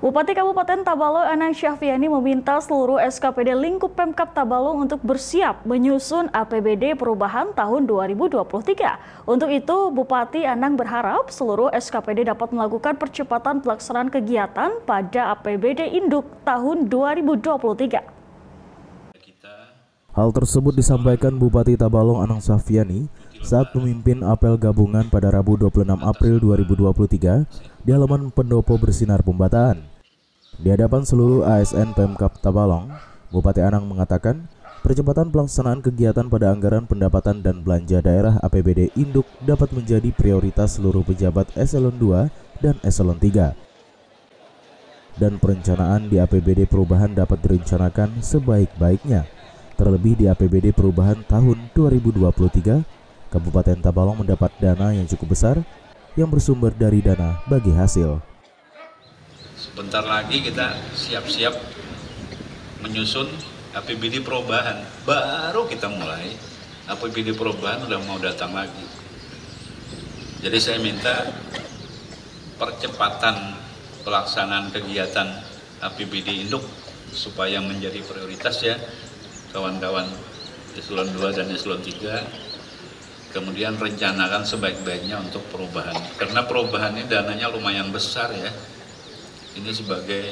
Bupati Kabupaten Tabalong Anang Syafiani meminta seluruh SKPD lingkup Pemkab Tabalong untuk bersiap menyusun APBD perubahan tahun 2023. Untuk itu, Bupati Anang berharap seluruh SKPD dapat melakukan percepatan pelaksanaan kegiatan pada APBD Induk tahun 2023. Hal tersebut disampaikan Bupati Tabalong Anang Syafiani saat memimpin apel gabungan pada Rabu 26 April 2023 di halaman Pendopo Bersinar Pembataan. Di hadapan seluruh ASN Pemkab Tabalong, Bupati Anang mengatakan percepatan pelaksanaan kegiatan pada anggaran pendapatan dan belanja daerah APBD Induk dapat menjadi prioritas seluruh pejabat Eselon 2 dan Eselon 3. Dan perencanaan di APBD perubahan dapat direncanakan sebaik-baiknya, terlebih di APBD perubahan tahun 2023 Kabupaten Tabalong mendapat dana yang cukup besar yang bersumber dari dana bagi hasil. Sebentar lagi kita siap-siap menyusun APBD perubahan. Baru kita mulai, APBD perubahan sudah mau datang lagi. Jadi saya minta percepatan pelaksanaan kegiatan APBD Induk supaya menjadi prioritas ya kawan-kawan Eselon 2 dan Eselon 3. Kemudian rencanakan sebaik-baiknya untuk perubahan. Karena perubahan ini dananya lumayan besar ya. Ini sebagai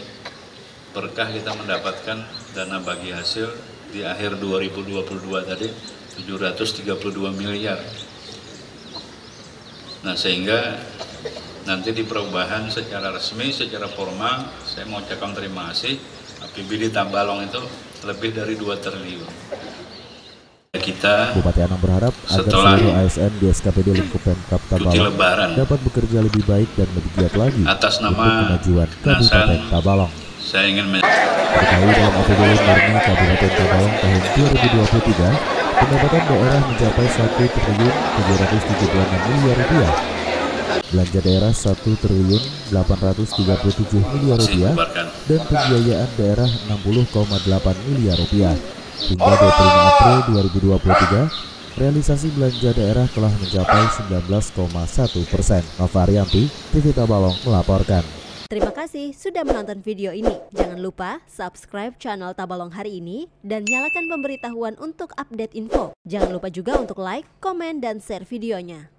berkah kita mendapatkan dana bagi hasil di akhir 2022 tadi 732 miliar. Nah sehingga nanti di perubahan secara resmi, secara formal, saya mau ucapkan terima kasih. APBD Tabalong itu lebih dari 2 triliun. Bupati Anang berharap agar seluruh ASN di SKPD lingkup Pemkab Tabalong dapat bekerja lebih baik dan lebih giat lagi atas nama kemajuan Kabupaten Tabalong. Saya ingin mengetahui dalam APBD murni Kabupaten Tabalong tahun 2023 pendapatan daerah mencapai 1.776 miliar rupiah, belanja daerah 1.837 miliar rupiah, dan pembiayaan daerah 60,8 miliar rupiah. Hingga 25 April 2023, realisasi belanja daerah telah mencapai 19,1%. Nova Ariyanti, Tributabalong melaporkan. Terima kasih sudah menonton video ini. Jangan lupa subscribe channel Tabalong Hari Ini dan nyalakan pemberitahuan untuk update info. Jangan lupa juga untuk like, komen, dan share videonya.